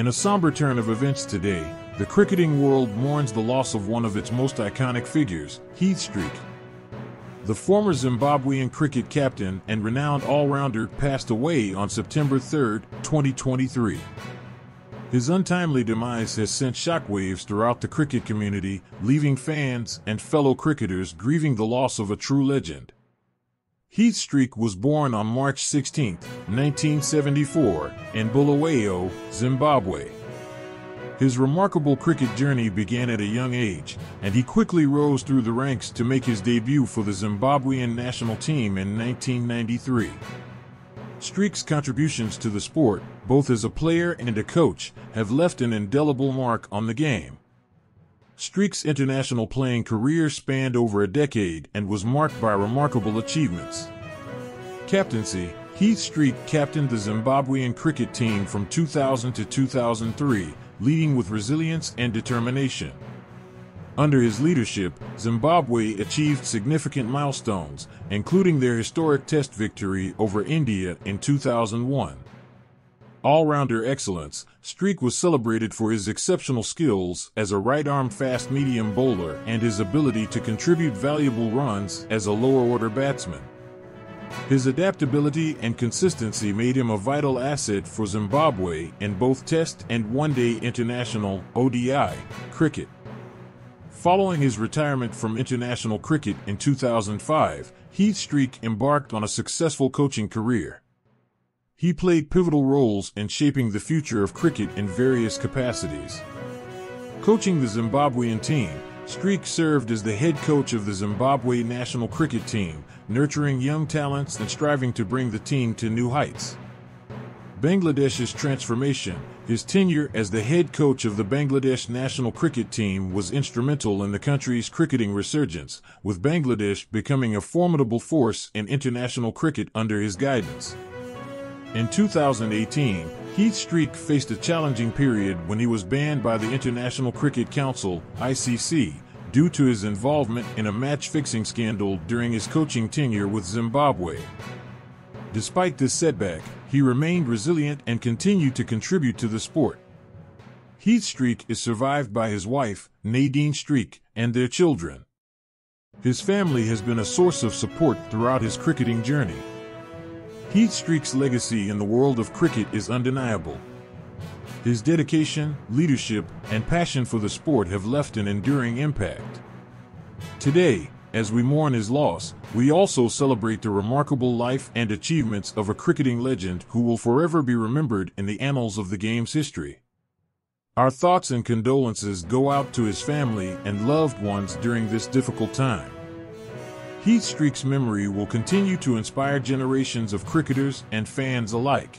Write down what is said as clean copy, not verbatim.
In a somber turn of events today, the cricketing world mourns the loss of one of its most iconic figures, Heath Streak. The former Zimbabwean cricket captain and renowned all-rounder passed away on September 3, 2023. His untimely demise has sent shockwaves throughout the cricket community, leaving fans and fellow cricketers grieving the loss of a true legend. Heath Streak was born on March 16, 1974, in Bulawayo, Zimbabwe. His remarkable cricket journey began at a young age, and he quickly rose through the ranks to make his debut for the Zimbabwean national team in 1993. Streak's contributions to the sport, both as a player and a coach, have left an indelible mark on the game. Streak's international playing career spanned over a decade and was marked by remarkable achievements. Captaincy: Heath Streak captained the Zimbabwean cricket team from 2000 to 2003, leading with resilience and determination. Under his leadership, Zimbabwe achieved significant milestones, including their historic Test victory over India in 2001. All-rounder excellence: Streak was celebrated for his exceptional skills as a right-arm fast-medium bowler and his ability to contribute valuable runs as a lower-order batsman. His adaptability and consistency made him a vital asset for Zimbabwe in both Test and one-day international (ODI) cricket. Following his retirement from international cricket in 2005, Heath Streak embarked on a successful coaching career. He played pivotal roles in shaping the future of cricket in various capacities. Coaching the Zimbabwean team, Streak served as the head coach of the Zimbabwe national cricket team, nurturing young talents and striving to bring the team to new heights. Bangladesh's transformation: his tenure as the head coach of the Bangladesh national cricket team was instrumental in the country's cricketing resurgence, with Bangladesh becoming a formidable force in international cricket under his guidance. In 2018, Heath Streak faced a challenging period when he was banned by the International Cricket Council (ICC) due to his involvement in a match-fixing scandal during his coaching tenure with Zimbabwe. Despite this setback, he remained resilient and continued to contribute to the sport. Heath Streak is survived by his wife, Nadine Streak, and their children. His family has been a source of support throughout his cricketing journey. Heath Streak's legacy in the world of cricket is undeniable. His dedication, leadership, and passion for the sport have left an enduring impact. Today, as we mourn his loss, we also celebrate the remarkable life and achievements of a cricketing legend who will forever be remembered in the annals of the game's history. Our thoughts and condolences go out to his family and loved ones during this difficult time. Heath Streak's memory will continue to inspire generations of cricketers and fans alike.